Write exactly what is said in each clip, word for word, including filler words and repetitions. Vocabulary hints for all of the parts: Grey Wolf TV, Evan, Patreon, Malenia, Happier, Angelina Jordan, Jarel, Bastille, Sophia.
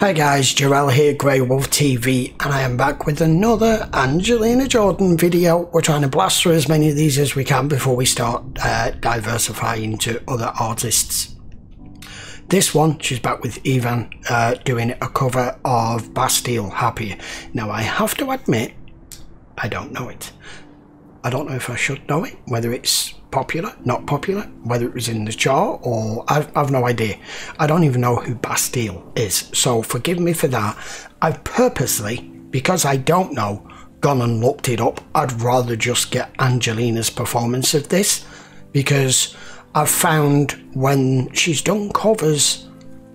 Hi guys, Jarel here, Grey Wolf T V, and I am back with another Angelina Jordan video. We're trying to blast through as many of these as we can before we start uh, diversifying to other artists. This one, she's back with Evan uh, doing a cover of Bastille, Happier. Now I have to admit, I don't know it. I don't know if I should know it, whether it's popular, not popular, whether it was in the chart, or I've, I've no idea. I don't even know who Bastille is, so forgive me for that. I've purposely, because I don't know, gone and looked it up. I'd rather just get Angelina's performance of this, because I've found when she's done covers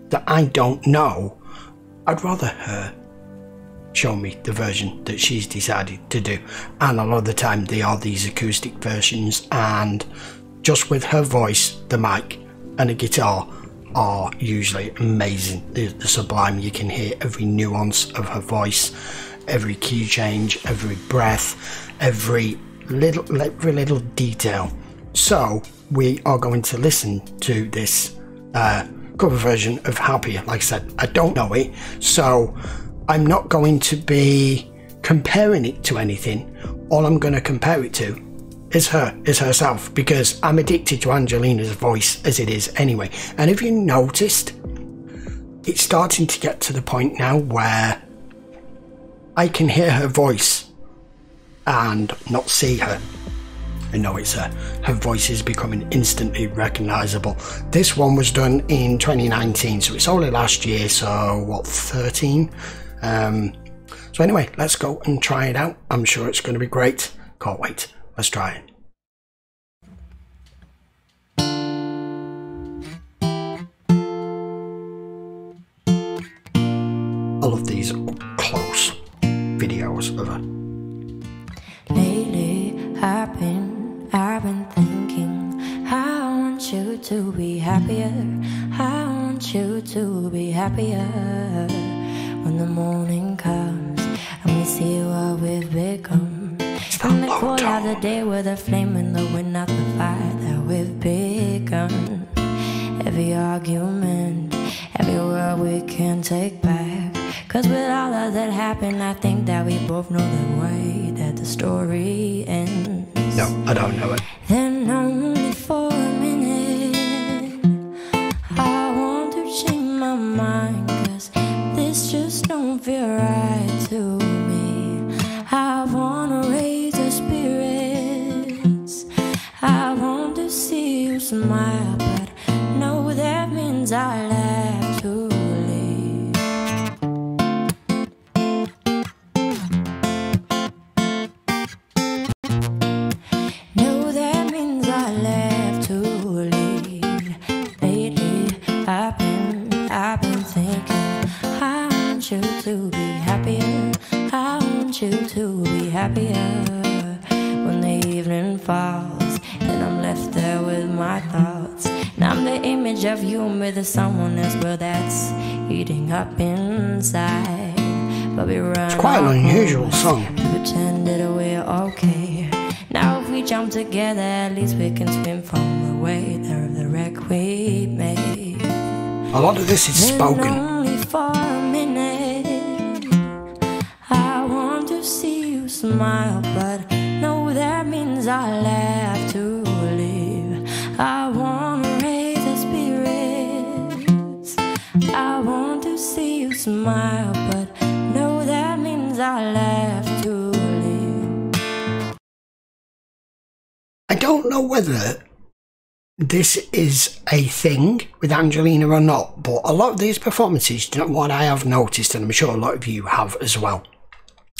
that I don't know, I'd rather her show me the version that she's decided to do, and a lot of the time they are these acoustic versions, and just with her voice, the mic and a guitar are usually amazing. They're sublime. You can hear every nuance of her voice, every key change, every breath, every little every little detail. So we are going to listen to this uh, cover version of Happier. Like I said, I don't know it, so I'm not going to be comparing it to anything. All I'm going to compare it to is her, is herself, because I'm addicted to Angelina's voice as it is anyway. And if you noticed, it's starting to get to the point now where I can hear her voice and not see her. I know it's her. Her voice is becoming instantly recognisable. This one was done in twenty nineteen, so it's only last year, so what, thirteen? Um, so anyway, let's go and try it out. I'm sure it's going to be great. Can't wait. Let's try it. I love these up close videos of her. Lately I've been, I've been thinking, I want you to be happier. I want you to be happier. When the morning comes and we see what we've become, and the cold of the day with a flame in the wind, not the fire that we've begun. Every argument, every word we can take back, 'cause with all of that happened, I think that we both know the way that the story ends. No, I don't know it. Then only for a minute I want to change my mind, 'cause this just don't feel right to me. I wanna raise the spirits, I want to see you smile, but no, that means I'll have to leave. No, that means I'll have to leave. Lately I've been, I've been thinking, I want you to be happier. I want you to be happier. When the evening falls and I'm left there with my thoughts, and I'm the image of you with someone else, well that's eating up inside. But we run, it's quite an unusual song. We pretended we're okay. Now if we jump together, at least we can swim from the way there of the wreck we made. A lot of this is spoken. For a minute I want to see you smile, but no, that means I'll have to leave. I want to raise the spirits, I want to see you smile, but no, that means I'll have to leave. I don't know whether this is a thing with Angelina or not, but a lot of these performances, you know what I have noticed, and I'm sure a lot of you have as well,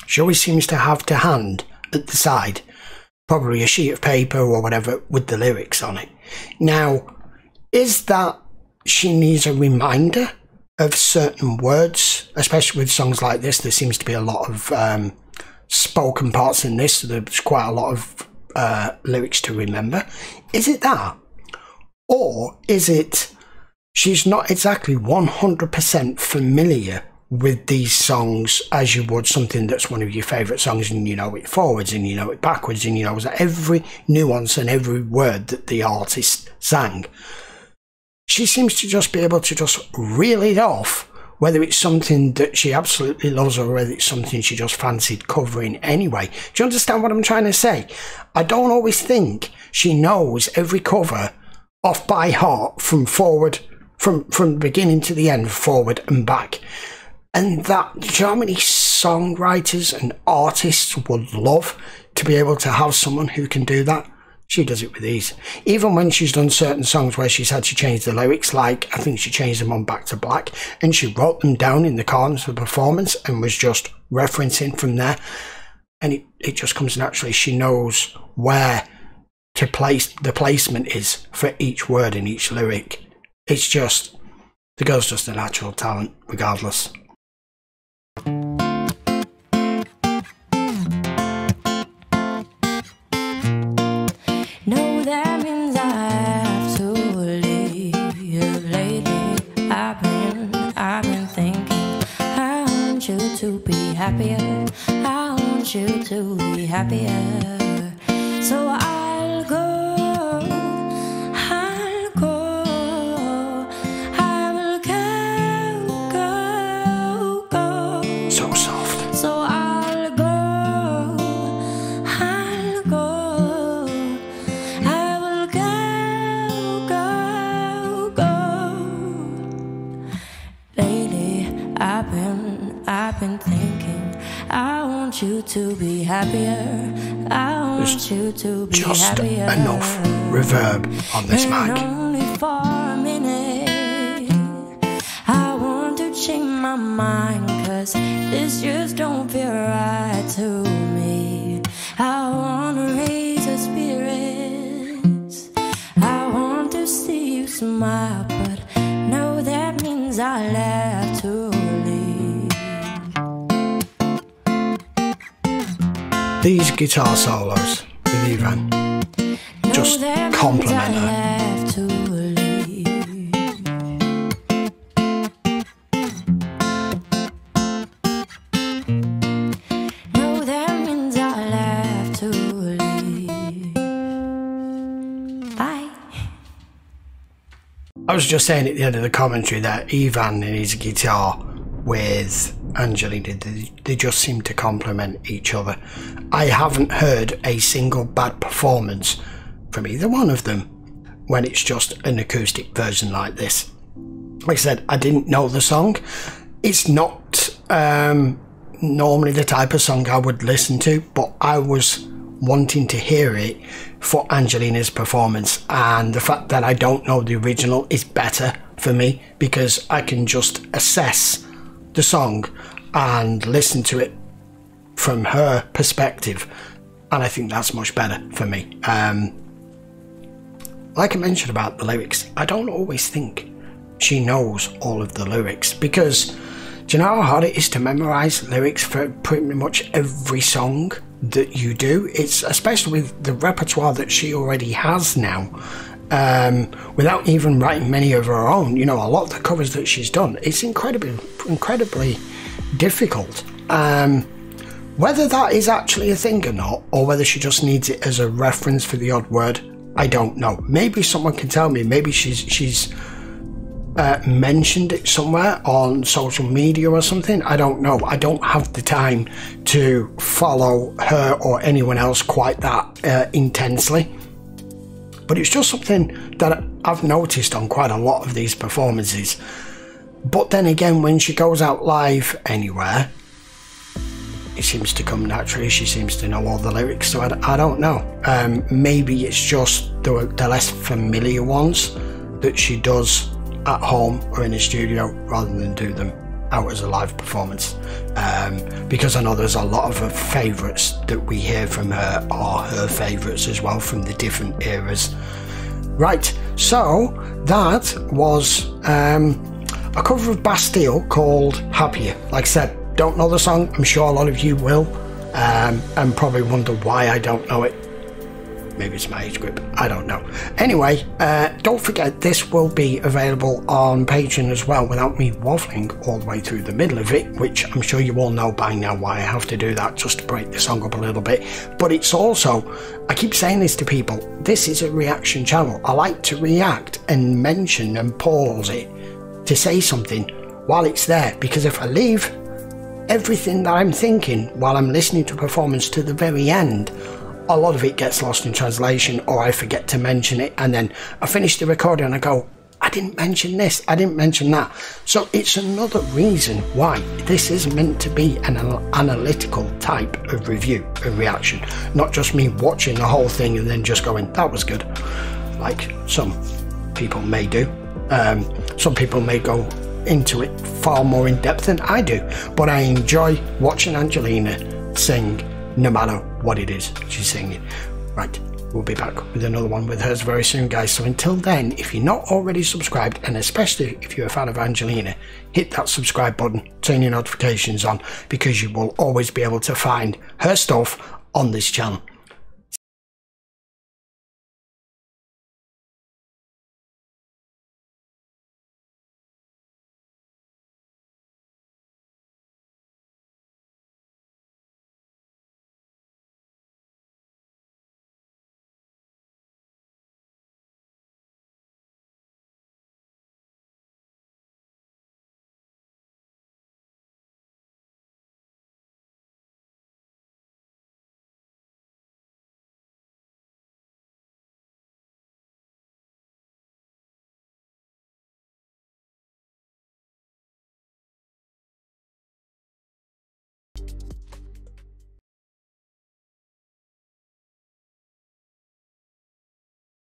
she always seems to have to hand at the side probably a sheet of paper or whatever with the lyrics on it. Now, is that she needs a reminder of certain words, especially with songs like this? There seems to be a lot of um, spoken parts in this, so there's quite a lot of uh, lyrics to remember. Is it that? Or is it she's not exactly one hundred percent familiar with these songs as you would something that's one of your favourite songs, and you know it forwards and you know it backwards and you know every nuance and every word that the artist sang. She seems to just be able to just reel it off whether it's something that she absolutely loves or whether it's something she just fancied covering anyway. Do you understand what I'm trying to say? I don't always think she knows every cover off by heart from forward, from, from beginning to the end, forward and back. And that, do you know how many songwriters and artists would love to be able to have someone who can do that? She does it with ease. Even when she's done certain songs where she's had to change the lyrics, like I think she changed them on Back to Black, and she wrote them down in the columns for performance and was just referencing from there. And it, it just comes naturally. She knows where to place the placement is for each word in each lyric. It's just, the girl's just a natural talent, regardless. No, that means I have to leave. Lately, I've been, I've been thinking. I want you to be happier. I want you to be happier. So I'll go, I'll go, I will go, go, go. So soft. So I. I've been thinking, I want you to be happier. I want There's you to be just happier. Just enough reverb on this and mic. Only for a minute. I want to change my mind, cause this just don't feel right to me. I want to raise the spirits. I want to see you smile, but no, that means I'll have to. These guitar solos with Evan just compliment her. No, that means I'll have to leave. Bye. I was just saying at the end of the commentary that Evan and his guitar with Angelina, they, they just seem to complement each other. I haven't heard a single bad performance from either one of them when it's just an acoustic version like this. Like I said, I didn't know the song. It's not um, normally the type of song I would listen to, but I was wanting to hear it for Angelina's performance, and the fact that I don't know the original is better for me because I can just assess the song and listen to it from her perspective, and I think that's much better for me. Um, like I mentioned about the lyrics, I don't always think she knows all of the lyrics, because do you know how hard it is to memorize lyrics for pretty much every song that you do? It's especially with the repertoire that she already has now. Um, without even writing many of her own, you know, a lot of the covers that she's done, it's incredibly, incredibly difficult. Um, whether that is actually a thing or not, or whether she just needs it as a reference for the odd word, I don't know. Maybe someone can tell me. Maybe she's she's uh, mentioned it somewhere on social media or something. I don't know. I don't have the time to follow her or anyone else quite that uh, intensely. But it's just something that I've noticed on quite a lot of these performances. But then again, when she goes out live anywhere, it seems to come naturally. She seems to know all the lyrics, so I, I don't know. Um, maybe it's just the, the less familiar ones that she does at home or in the studio rather than do them out as a live performance. Um, because I know there's a lot of her favourites that we hear from her are her favourites as well from the different eras. Right, so that was um, a cover of Bastille called Happier. Like I said, don't know the song. I'm sure a lot of you will, um, and probably wonder why I don't know it. Maybe it's my age group, I don't know. Anyway, uh, don't forget this will be available on Patreon as well without me waffling all the way through the middle of it, which I'm sure you all know by now why I have to do that, just to break the song up a little bit. But it's also, I keep saying this to people, this is a reaction channel. I like to react and mention and pause it to say something while it's there, because if I leave everything that I'm thinking while I'm listening to performance to the very end, a lot of it gets lost in translation, or I forget to mention it, and then I finish the recording and I go, I didn't mention this, I didn't mention that. So it's another reason why this is meant to be an analytical type of review and reaction, not just me watching the whole thing and then just going, that was good, like some people may do. Um, some people may go into it far more in depth than I do, but I enjoy watching Angelina sing no matter what it is she's singing. Right, we'll be back with another one with hers very soon, guys. So until then, if you're not already subscribed, and especially if you're a fan of Angelina, hit that subscribe button, turn your notifications on, because you will always be able to find her stuff on this channel.